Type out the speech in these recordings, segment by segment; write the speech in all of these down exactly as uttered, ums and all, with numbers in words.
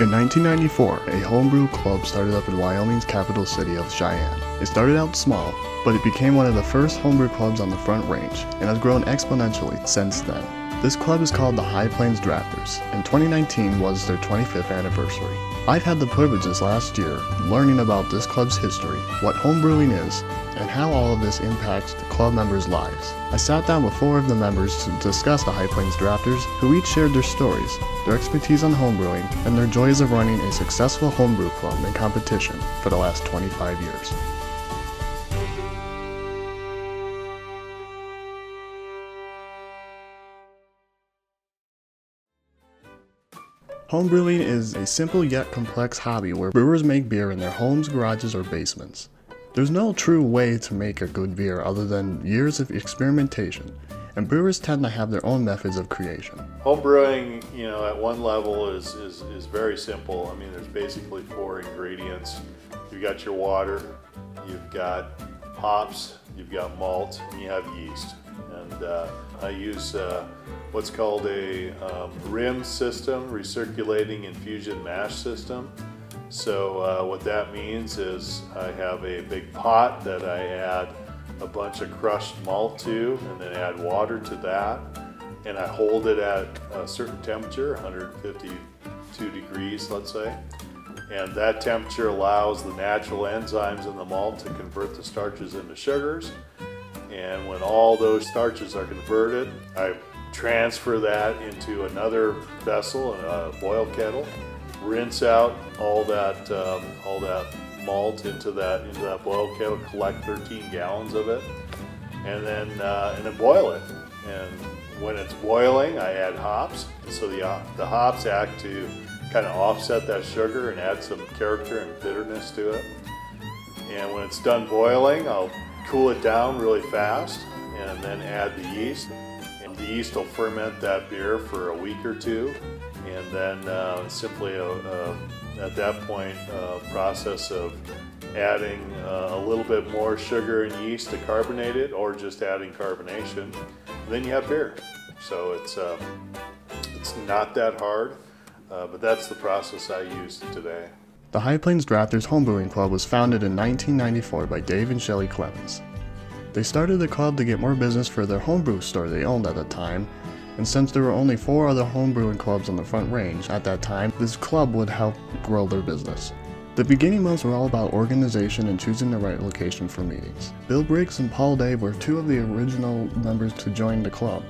In nineteen ninety-four, a homebrew club started up in Wyoming's capital city of Cheyenne. It started out small, but it became one of the first homebrew clubs on the Front Range and has grown exponentially since then. This club is called the High Plains Drafters, and twenty nineteen was their twenty-fifth anniversary. I've had the privilege this last year learning about this club's history, what homebrewing is, and how all of this impacts the club members' lives. I sat down with four of the members to discuss the High Plains Drafters, who each shared their stories, their expertise on homebrewing, and their joys of running a successful homebrew club and competition for the last twenty-five years. Homebrewing is a simple yet complex hobby where brewers make beer in their homes, garages, or basements. There's no true way to make a good beer other than years of experimentation, and brewers tend to have their own methods of creation. Homebrewing, you know, at one level is, is, is very simple. I mean, there's basically four ingredients. You've got your water, you've got hops, you've got malt, and you have yeast. And uh, I use uh, what's called a um, R I M system, recirculating infusion mash system. So uh, what that means is I have a big pot that I add a bunch of crushed malt to, and then add water to that, and I hold it at a certain temperature, one hundred fifty-two degrees, let's say. And that temperature allows the natural enzymes in the malt to convert the starches into sugars. And when all those starches are converted, I transfer that into another vessel, a boil kettle, rinse out all that um, all that malt into that into that boil kettle, collect thirteen gallons of it, and then uh, and then boil it. And when it's boiling, I add hops. So the the hops act to kind of offset that sugar and add some character and bitterness to it. And when it's done boiling, I'll cool it down really fast and then add the yeast. And the yeast will ferment that beer for a week or two, and then uh, simply a, a, at that point a process of adding uh, a little bit more sugar and yeast to carbonate it, or just adding carbonation. And then you have beer. So it's, uh, it's not that hard, uh, but that's the process I use today. The High Plains Drafters Homebrewing Club was founded in nineteen ninety-four by Dave and Shelley Clemens. They started the club to get more business for their homebrew store they owned at the time, and since there were only four other homebrewing clubs on the Front Range at that time, this club would help grow their business. The beginning months were all about organization and choosing the right location for meetings. Bill Briggs and Paul Day were two of the original members to join the club,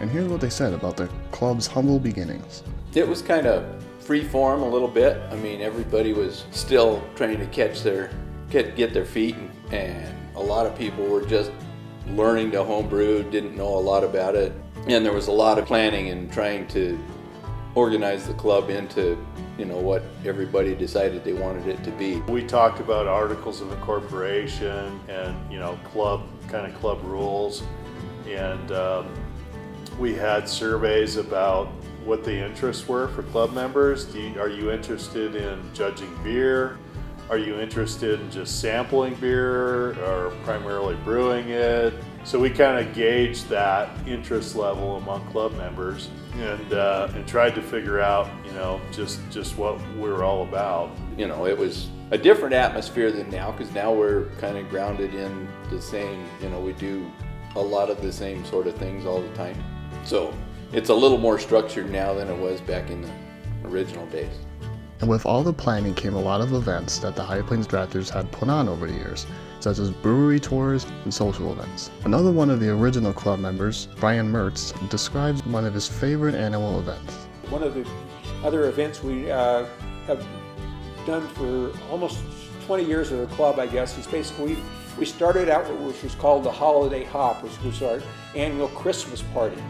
and here's what they said about the club's humble beginnings. It was kind of free form a little bit. I mean, everybody was still trying to catch their, get, get their feet, and, and a lot of people were just learning to homebrew, didn't know a lot about it, and there was a lot of planning and trying to organize the club into, you know, what everybody decided they wanted it to be. We talked about articles of incorporation and, you know, club, kind of club rules, and um, we had surveys about what the interests were for club members. Do you, are you interested in judging beer? Are you interested in just sampling beer, or primarily brewing it? So we kind of gauged that interest level among club members, and uh, and tried to figure out, you know, just just what we were all about. You know, it was a different atmosphere than now, because now we're kind of grounded in the same. You know, we do a lot of the same sort of things all the time. So it's a little more structured now than it was back in the original days. And with all the planning came a lot of events that the High Plains Drafters had put on over the years, such as brewery tours and social events. Another one of the original club members, Brian Mertz, describes one of his favorite annual events. One of the other events we uh, have done for almost twenty years of the club, I guess, is basically we started out with what was called the Holiday Hop, which was our annual Christmas party.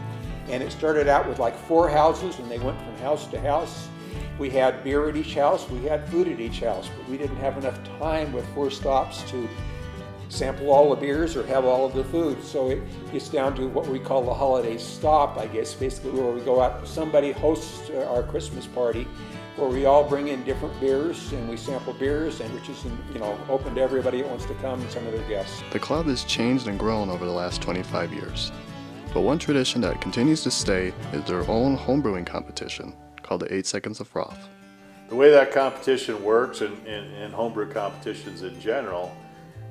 And it started out with like four houses, and they went from house to house. We had beer at each house, we had food at each house, but we didn't have enough time with four stops to sample all the beers or have all of the food. So it gets down to what we call the holiday stop, I guess, basically where we go out, somebody hosts our Christmas party, where we all bring in different beers and we sample beers, and which is, you know, open to everybody that wants to come and some of their guests. The club has changed and grown over the last twenty-five years. But one tradition that continues to stay is their own homebrewing competition, called the eight Seconds of Froth. the way that competition works, and, and, and homebrew competitions in general,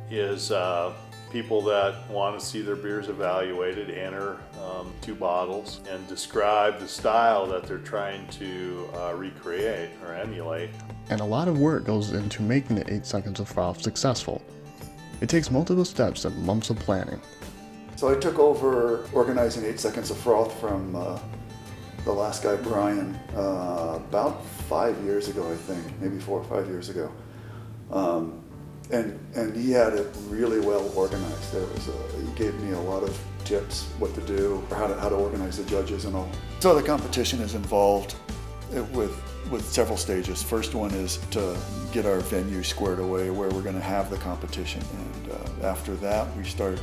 is uh, people that want to see their beers evaluated enter um, two bottles and describe the style that they're trying to uh, recreate or emulate. And a lot of work goes into making the eight seconds of Froth successful. It takes multiple steps and months of planning. So I took over organizing eight seconds of Froth from uh, the last guy, Brian, uh, about five years ago, I think, maybe four or five years ago. Um, and, and he had it really well organized. There was a, he gave me a lot of tips, what to do, how to, how to organize the judges and all. So the competition is involved with, with several stages. First one is to get our venue squared away where we're going to have the competition. And uh, after that, we start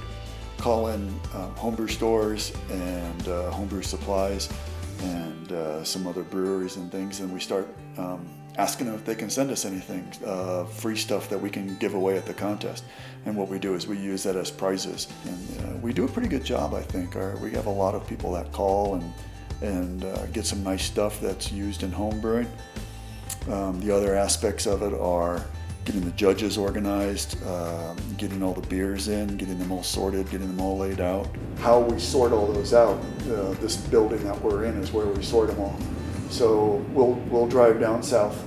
calling uh, homebrew stores and uh, homebrew supplies and uh, some other breweries and things, and we start um, asking them if they can send us anything, uh, free stuff that we can give away at the contest. And what we do is we use that as prizes, and uh, we do a pretty good job, I think. Our, we have a lot of people that call and, and uh, get some nice stuff that's used in home brewing. Um, the other aspects of it are getting the judges organized, uh, getting all the beers in, getting them all sorted, getting them all laid out. How we sort all those out, uh, this building that we're in is where we sort them all. So we'll, we'll drive down south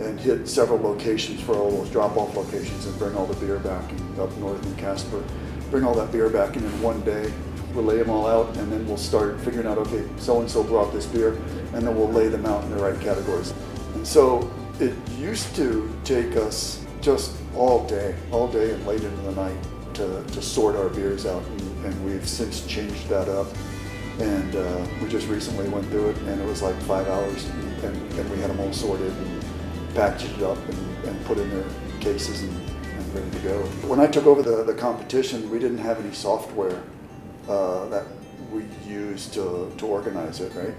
and hit several locations for all those drop-off locations and bring all the beer back, and up north in Casper, bring all that beer back, and in one day we'll lay them all out, and then we'll start figuring out, okay, so-and-so brought this beer, and then we'll lay them out in the right categories. And so it used to take us just all day, all day and late into the night to, to sort our beers out, and, and we've since changed that up. And uh, we just recently went through it, and it was like five hours, and, and we had them all sorted and packaged it up and, and put in their cases and, and ready to go. When I took over the, the competition, we didn't have any software uh, that we used to, to organize it, right?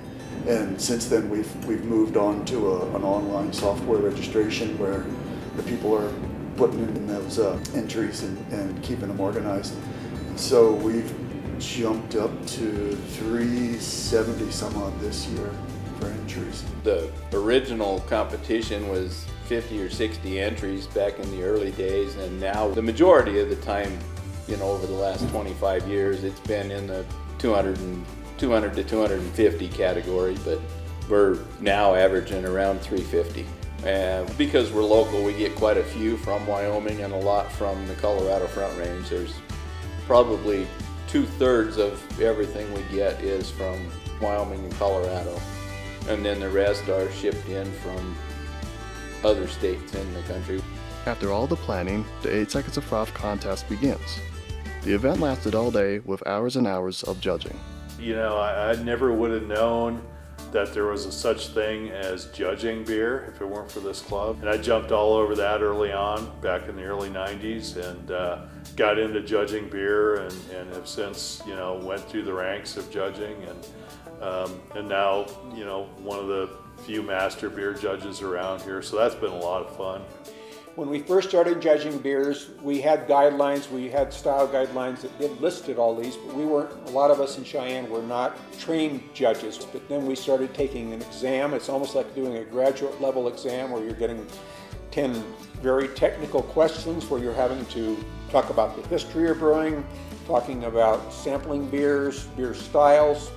And since then, we've, we've moved on to a, an online software registration where the people are putting in those uh, entries and, and keeping them organized. And so we've jumped up to three seventy some odd this year for entries. The original competition was fifty or sixty entries back in the early days, and now the majority of the time, you know, over the last twenty-five years, it's been in the two hundred to two fifty category, but we're now averaging around three fifty. And because we're local, we get quite a few from Wyoming and a lot from the Colorado Front Range. There's probably two-thirds of everything we get is from Wyoming and Colorado, and then the rest are shipped in from other states in the country. After all the planning, the eight seconds of Froth contest begins. The event lasted all day with hours and hours of judging. You know, I, I never would have known that there was a such thing as judging beer if it weren't for this club. And I jumped all over that early on, back in the early nineties, and uh, got into judging beer, and, and have since, you know, went through the ranks of judging, and, um, and now, you know, one of the few master beer judges around here, so that's been a lot of fun. When we first started judging beers, we had guidelines, we had style guidelines that did listed all these, but we weren't, a lot of us in Cheyenne were not trained judges. But then we started taking an exam. It's almost like doing a graduate level exam where you're getting ten very technical questions where you're having to talk about the history of brewing, talking about sampling beers, beer styles,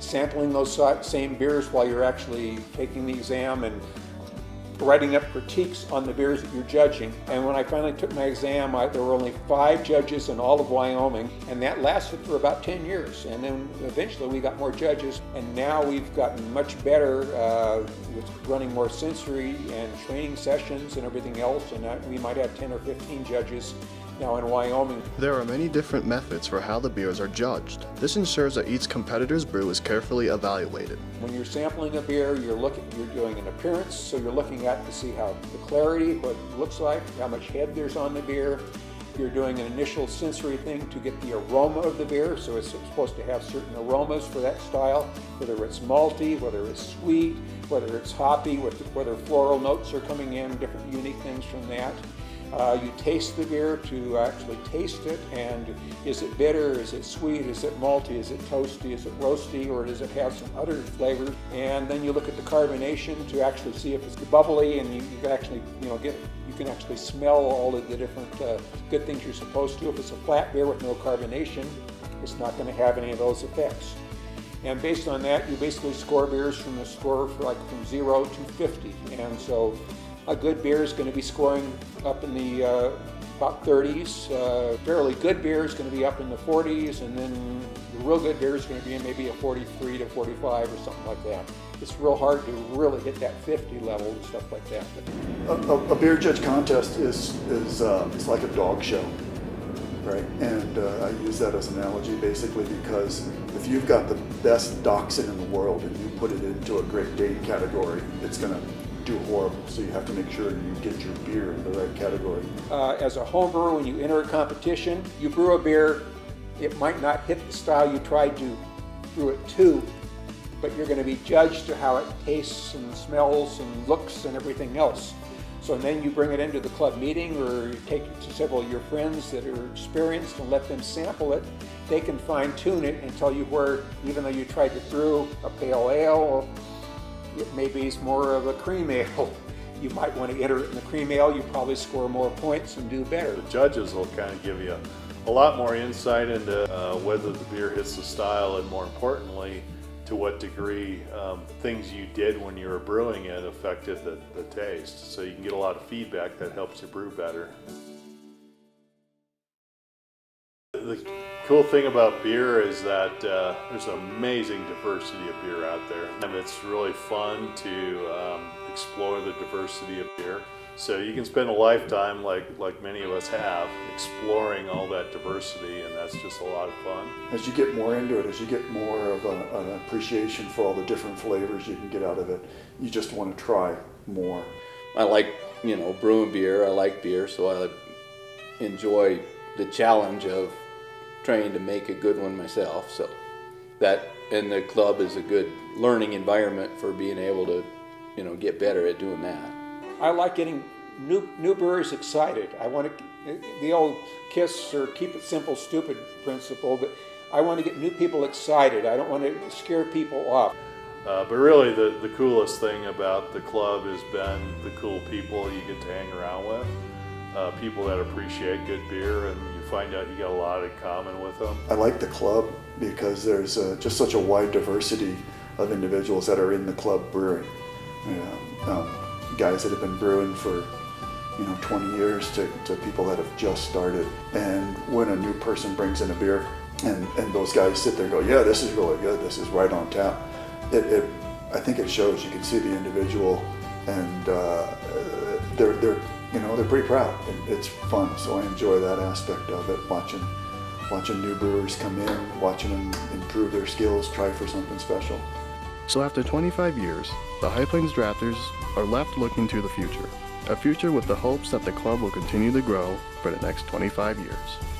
sampling those same beers while you're actually taking the exam, and writing up critiques on the beers that you're judging. And when I finally took my exam, I, there were only five judges in all of Wyoming, and that lasted for about ten years. And then eventually we got more judges, and now we've gotten much better uh, with running more sensory and training sessions and everything else, and uh, we might have ten or fifteen judges now in Wyoming. There are many different methods for how the beers are judged. This ensures that each competitor's brew is carefully evaluated. When you're sampling a beer, you're looking, you're doing an appearance, so you're looking at to see how the clarity, what it looks like, how much head there's on the beer. You're doing an initial sensory thing to get the aroma of the beer, so it's supposed to have certain aromas for that style, whether it's malty, whether it's sweet, whether it's hoppy, whether floral notes are coming in, different unique things from that. Uh, you taste the beer to actually taste it, and is it bitter, is it sweet, is it malty, is it toasty, is it roasty, or does it have some other flavor? And then you look at the carbonation to actually see if it's bubbly, and you, you can actually, you know, get, you can actually smell all of the different uh, good things you're supposed to. If it's a flat beer with no carbonation, it's not going to have any of those effects. And based on that, you basically score beers from the score for like from zero to fifty. And so a good beer is going to be scoring up in the uh, about thirties. Uh, fairly good beer is going to be up in the forties, and then the real good beer is going to be in maybe a forty-three to forty-five or something like that. It's real hard to really hit that fifty level and stuff like that. A, a, a beer judge contest is, is uh, it's like a dog show. Right, and uh, I use that as an analogy basically because if you've got the best dachshund in the world and you put it into a Great Dane category, it's going to do horrible. So you have to make sure you get your beer in the right category. Uh, as a home brewer, when you enter a competition, you brew a beer. It might not hit the style you tried to brew it to, but you're going to be judged to how it tastes and smells and looks and everything else. So then you bring it into the club meeting, or you take it to several of your friends that are experienced and let them sample it. They can fine tune it and tell you where, even though you tried to brew a pale ale, it maybe is more of a cream ale. You might want to enter it in the cream ale. You probably score more points and do better. The judges will kind of give you a, a lot more insight into uh, whether the beer hits the style, and more importantly, to what degree um, things you did when you were brewing it affected the, the taste. So you can get a lot of feedback that helps you brew better. The cool thing about beer is that uh, there's an amazing diversity of beer out there. And it's really fun to um, explore the diversity of beer. So you can spend a lifetime, like, like many of us have, exploring all that diversity, and that's just a lot of fun. As you get more into it, as you get more of a, an appreciation for all the different flavors you can get out of it, you just want to try more. I like, you know, brewing beer. I like beer, so I enjoy the challenge of trying to make a good one myself. So that, and the club is a good learning environment for being able to, you know, get better at doing that. I like getting new, new brewers excited. I want to, the old KISS or keep it simple, stupid principle, but I want to get new people excited. I don't want to scare people off. Uh, but really the, the coolest thing about the club has been the cool people you get to hang around with, uh, people that appreciate good beer, and you find out you got a lot in common with them. I like the club because there's uh, just such a wide diversity of individuals that are in the club brewing. You know, um, guys that have been brewing for, you know, twenty years to, to people that have just started. And when a new person brings in a beer and, and those guys sit there and go, yeah, this is really good, this is right on tap, it, it, I think it shows. You can see the individual, and uh, they're, they're, you know, they're pretty proud. It, it's fun, so I enjoy that aspect of it, watching, watching new brewers come in, watching them improve their skills, try for something special. So after twenty-five years, the High Plains Drafters are left looking to the future, a future with the hopes that the club will continue to grow for the next twenty-five years.